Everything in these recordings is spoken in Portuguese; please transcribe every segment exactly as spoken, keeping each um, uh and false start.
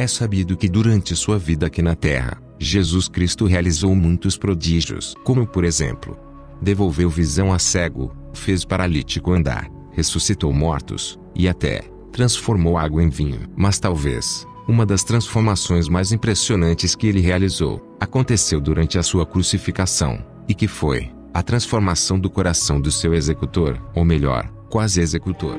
É sabido que durante sua vida aqui na Terra, Jesus Cristo realizou muitos prodígios, como por exemplo, devolveu visão a cego, fez paralítico andar, ressuscitou mortos, e até transformou água em vinho. Mas talvez, uma das transformações mais impressionantes que ele realizou, aconteceu durante a sua crucificação, e que foi a transformação do coração do seu executor, ou melhor, quase executor.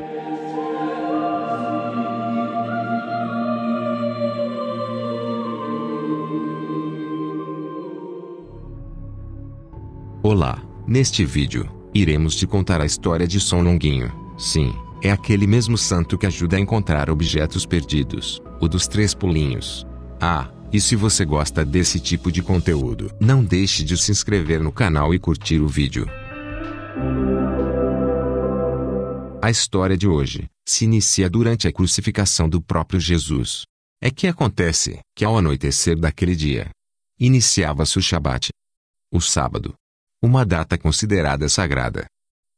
Olá, neste vídeo, iremos te contar a história de São Longuinho. Sim, é aquele mesmo santo que ajuda a encontrar objetos perdidos, o dos três pulinhos. Ah, e se você gosta desse tipo de conteúdo, não deixe de se inscrever no canal e curtir o vídeo. A história de hoje se inicia durante a crucificação do próprio Jesus. É que acontece que ao anoitecer daquele dia, iniciava-se o Shabat, o sábado. Uma data considerada sagrada.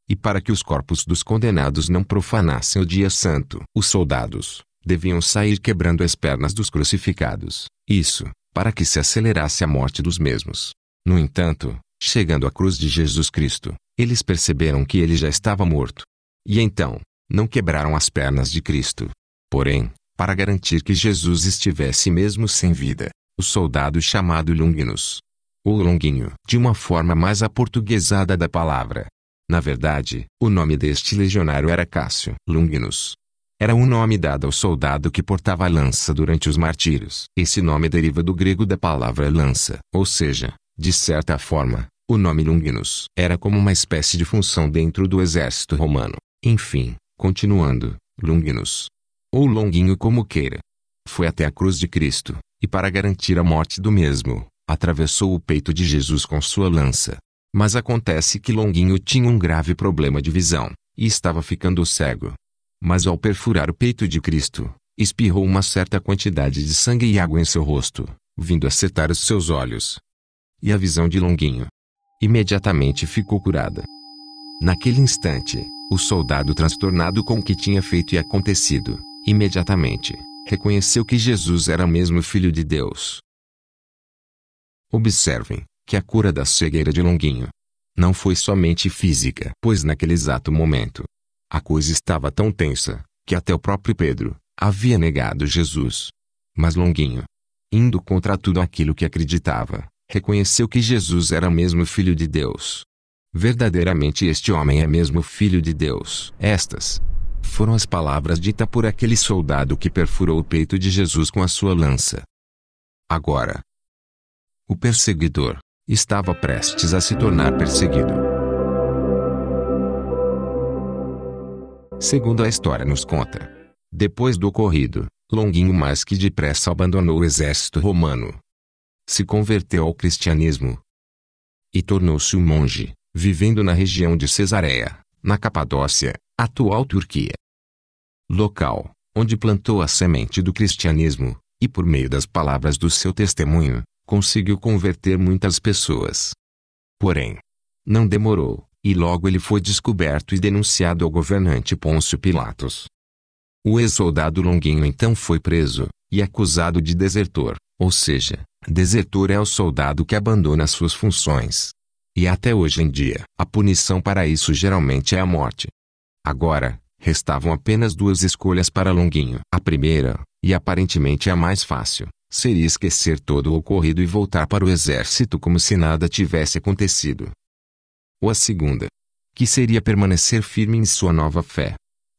E para que os corpos dos condenados não profanassem o dia santo, os soldados deviam sair quebrando as pernas dos crucificados, isso, para que se acelerasse a morte dos mesmos. No entanto, chegando à cruz de Jesus Cristo, eles perceberam que ele já estava morto. E então, não quebraram as pernas de Cristo. Porém, para garantir que Jesus estivesse mesmo sem vida, o soldado chamado Longinus, ou Longuinho, de uma forma mais aportuguesada da palavra. Na verdade, o nome deste legionário era Cássio. Longinus era um nome dado ao soldado que portava a lança durante os martírios. Esse nome deriva do grego da palavra lança, ou seja, de certa forma, o nome Longinus era como uma espécie de função dentro do exército romano. Enfim, continuando, Longinus, ou Longuinho como queira, foi até a cruz de Cristo, e para garantir a morte do mesmo, atravessou o peito de Jesus com sua lança. Mas acontece que Longuinho tinha um grave problema de visão, e estava ficando cego. Mas ao perfurar o peito de Cristo, espirrou uma certa quantidade de sangue e água em seu rosto, vindo a cetar os seus olhos e a visão de Longuinho imediatamente ficou curada. Naquele instante, o soldado, transtornado com o que tinha feito e acontecido, imediatamente reconheceu que Jesus era mesmo o Filho de Deus. Observem que a cura da cegueira de Longuinho não foi somente física, pois naquele exato momento a coisa estava tão tensa que até o próprio Pedro havia negado Jesus. Mas Longuinho, indo contra tudo aquilo que acreditava, reconheceu que Jesus era mesmo Filho de Deus. Verdadeiramente este homem é mesmo Filho de Deus. Estas foram as palavras ditas por aquele soldado que perfurou o peito de Jesus com a sua lança. Agora, o perseguidor estava prestes a se tornar perseguido. Segundo a história nos conta, depois do ocorrido, Longuinho mais que depressa abandonou o exército romano. Se converteu ao cristianismo e tornou-se um monge, vivendo na região de Cesareia, na Capadócia, atual Turquia. Local onde plantou a semente do cristianismo e, por meio das palavras do seu testemunho, conseguiu converter muitas pessoas. Porém, não demorou, e logo ele foi descoberto e denunciado ao governante Pôncio Pilatos. O ex-soldado Longuinho então foi preso e acusado de desertor, ou seja, desertor é o soldado que abandona suas funções. E até hoje em dia, a punição para isso geralmente é a morte. Agora, restavam apenas duas escolhas para Longuinho. A primeira, e aparentemente a mais fácil, seria esquecer todo o ocorrido e voltar para o exército como se nada tivesse acontecido. Ou a segunda, que seria permanecer firme em sua nova fé,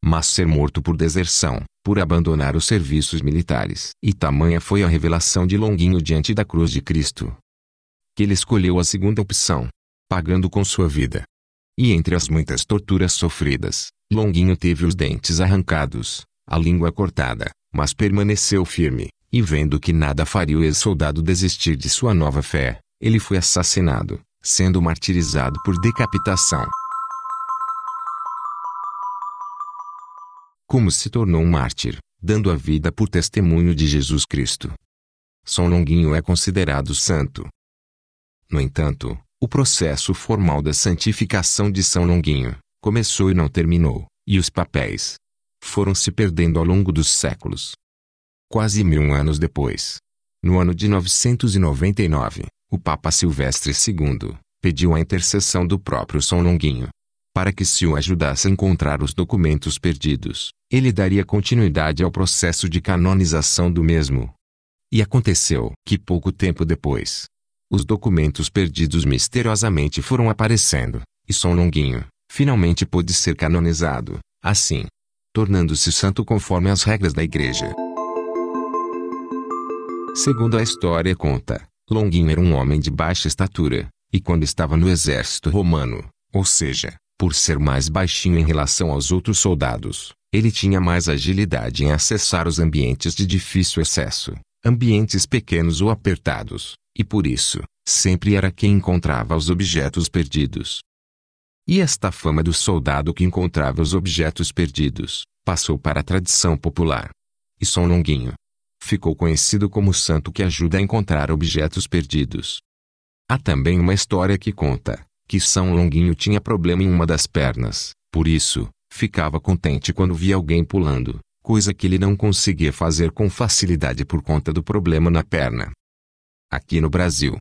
mas ser morto por deserção, por abandonar os serviços militares. E tamanha foi a revelação de Longuinho diante da cruz de Cristo, que ele escolheu a segunda opção, pagando com sua vida. E entre as muitas torturas sofridas, Longuinho teve os dentes arrancados, a língua cortada, mas permaneceu firme. E vendo que nada faria o ex-soldado desistir de sua nova fé, ele foi assassinado, sendo martirizado por decapitação. Como se tornou um mártir, dando a vida por testemunho de Jesus Cristo. São Longuinho é considerado santo. No entanto, o processo formal da santificação de São Longuinho começou e não terminou, e os papéis foram se perdendo ao longo dos séculos. quase mil anos depois. No ano de novecentos e noventa e nove, o Papa Silvestre segundo pediu a intercessão do próprio São Longuinho, para que se o ajudasse a encontrar os documentos perdidos, ele daria continuidade ao processo de canonização do mesmo. E aconteceu que pouco tempo depois, os documentos perdidos misteriosamente foram aparecendo, e São Longuinho, finalmente pôde ser canonizado, assim, tornando-se santo conforme as regras da Igreja. Segundo a história conta, Longuinho era um homem de baixa estatura, e quando estava no exército romano, ou seja, por ser mais baixinho em relação aos outros soldados, ele tinha mais agilidade em acessar os ambientes de difícil acesso, ambientes pequenos ou apertados, e por isso, sempre era quem encontrava os objetos perdidos. E esta fama do soldado que encontrava os objetos perdidos, passou para a tradição popular. E São Longuinho ficou conhecido como o santo que ajuda a encontrar objetos perdidos. Há também uma história que conta que São Longuinho tinha problema em uma das pernas, por isso, ficava contente quando via alguém pulando, coisa que ele não conseguia fazer com facilidade por conta do problema na perna. Aqui no Brasil,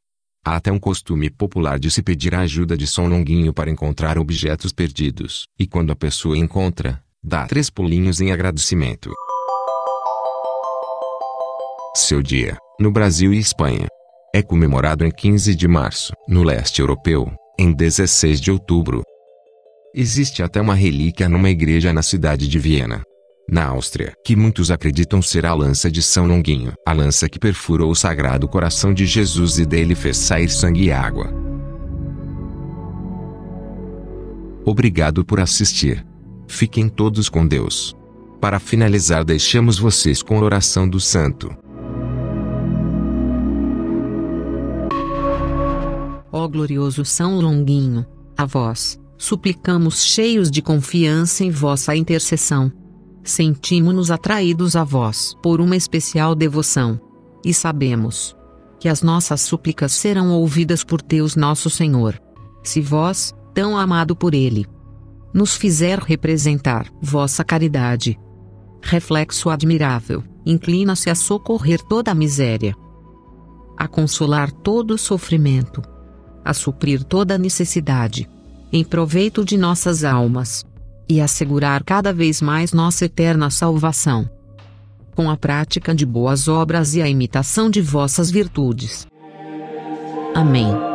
há até um costume popular de se pedir a ajuda de São Longuinho para encontrar objetos perdidos, e quando a pessoa encontra, dá três pulinhos em agradecimento. Seu dia, no Brasil e Espanha, é comemorado em quinze de março, no leste europeu, em dezesseis de outubro. Existe até uma relíquia numa igreja na cidade de Viena, na Áustria, que muitos acreditam ser a lança de São Longuinho, a lança que perfurou o sagrado coração de Jesus e dele fez sair sangue e água. Obrigado por assistir. Fiquem todos com Deus. Para finalizar, deixamos vocês com a oração do santo. Ó glorioso São Longuinho, a vós, suplicamos cheios de confiança em vossa intercessão. Sentimos-nos atraídos a vós por uma especial devoção. E sabemos que as nossas súplicas serão ouvidas por Deus nosso Senhor. Se vós, tão amado por Ele, nos fizer representar vossa caridade, reflexo admirável, inclina-se a socorrer toda a miséria, a consolar todo o sofrimento, a suprir toda necessidade, em proveito de nossas almas, e assegurar cada vez mais nossa eterna salvação, com a prática de boas obras e a imitação de vossas virtudes. Amém.